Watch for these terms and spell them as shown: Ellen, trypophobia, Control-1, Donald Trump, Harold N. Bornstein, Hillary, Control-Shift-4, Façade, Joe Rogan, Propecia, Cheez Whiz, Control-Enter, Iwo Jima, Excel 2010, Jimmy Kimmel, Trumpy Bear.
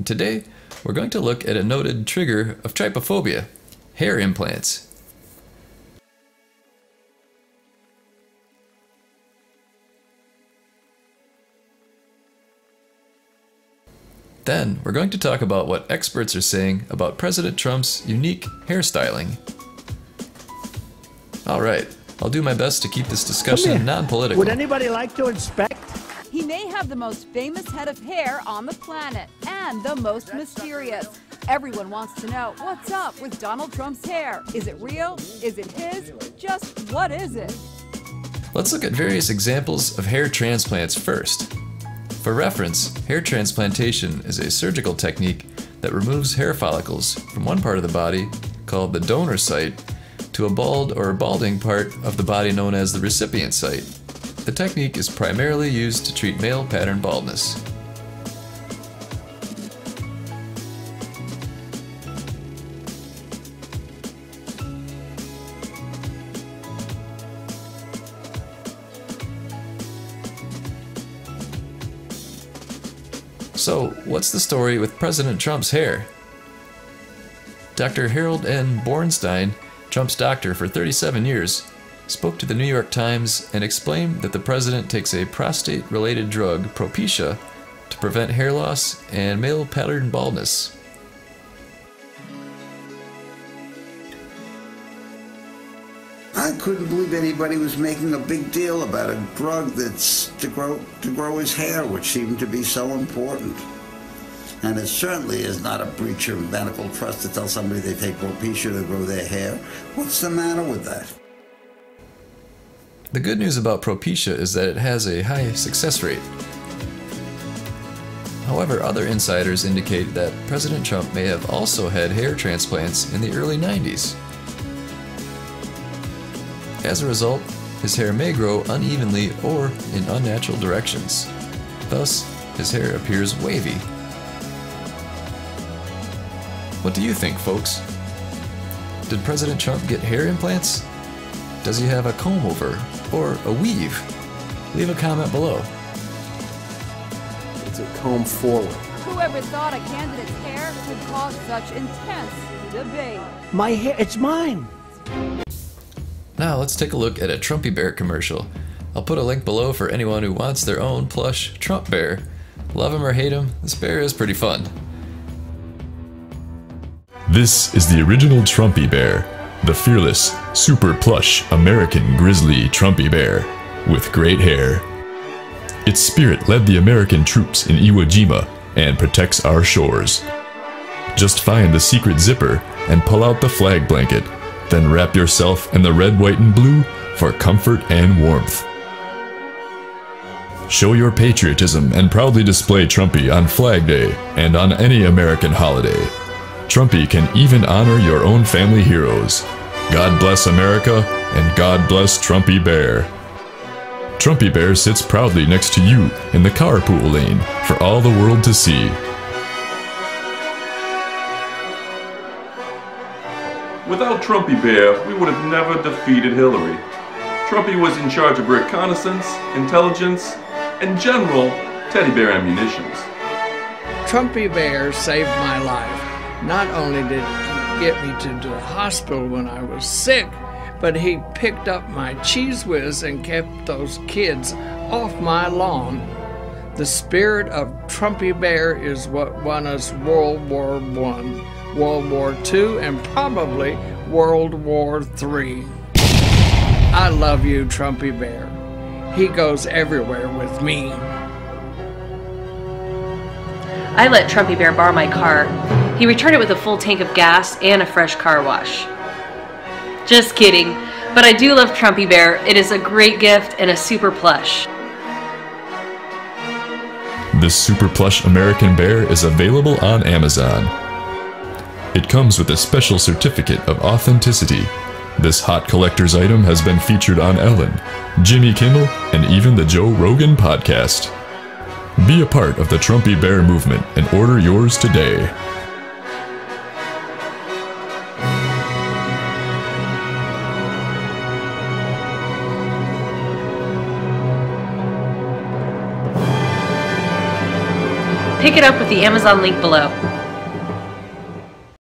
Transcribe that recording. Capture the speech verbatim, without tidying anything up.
And today, we're going to look at a noted trigger of trypophobia, hair implants. Then, we're going to talk about what experts are saying about President Trump's unique hairstyling. Alright, I'll do my best to keep this discussion non-political. Would anybody like to inspect? He may have the most famous head of hair on the planet, and the most mysterious. Everyone wants to know what's up with Donald Trump's hair. Is it real? Is it his? Just what is it? Let's look at various examples of hair transplants first. For reference, hair transplantation is a surgical technique that removes hair follicles from one part of the body, called the donor site, to a bald or balding part of the body known as the recipient site. The technique is primarily used to treat male pattern baldness. So, what's the story with President Trump's hair? Doctor Harold N. Bornstein, Trump's doctor for thirty-seven years, spoke to the New York Times and explained that the president takes a prostate-related drug, Propecia, to prevent hair loss and male pattern baldness. I couldn't believe anybody was making a big deal about a drug that's to grow, to grow his hair, which seemed to be so important. And it certainly is not a breach of medical trust to tell somebody they take Propecia to grow their hair. What's the matter with that? The good news about Propecia is that it has a high success rate. However, other insiders indicate that President Trump may have also had hair transplants in the early nineties. As a result, his hair may grow unevenly or in unnatural directions. Thus, his hair appears wavy. What do you think, folks? Did President Trump get hair implants? Does he have a comb-over or a weave? Leave a comment below. It's a comb forward. Whoever thought a candidate's hair could cause such intense debate? My hair, it's mine! Now let's take a look at a Trumpy Bear commercial. I'll put a link below for anyone who wants their own plush Trump Bear. Love him or hate him, this bear is pretty fun. This is the original Trumpy Bear, the fearless, super plush American grizzly Trumpy Bear with great hair. Its spirit led the American troops in Iwo Jima and protects our shores. Just find the secret zipper and pull out the flag blanket. Then wrap yourself in the red, white, and blue for comfort and warmth. Show your patriotism and proudly display Trumpy on Flag Day and on any American holiday. Trumpy can even honor your own family heroes. God bless America and God bless Trumpy Bear. Trumpy Bear sits proudly next to you in the carpool lane for all the world to see. Without Trumpy Bear, we would have never defeated Hillary. Trumpy was in charge of reconnaissance, intelligence, and general teddy bear ammunitions. Trumpy Bear saved my life. Not only did he get me to the hospital when I was sick, but he picked up my Cheez Whiz and kept those kids off my lawn. The spirit of Trumpy Bear is what won us World War One. World War Two, and probably World War Three. I love you, Trumpy Bear. He goes everywhere with me. I let Trumpy Bear borrow my car. He returned it with a full tank of gas and a fresh car wash. Just kidding, but I do love Trumpy Bear. It is a great gift and a super plush. This super plush American bear is available on Amazon. It comes with a special certificate of authenticity. This hot collector's item has been featured on Ellen, Jimmy Kimmel, and even the Joe Rogan podcast. Be a part of the Trumpy Bear movement and order yours today. pick it up with the Amazon link below.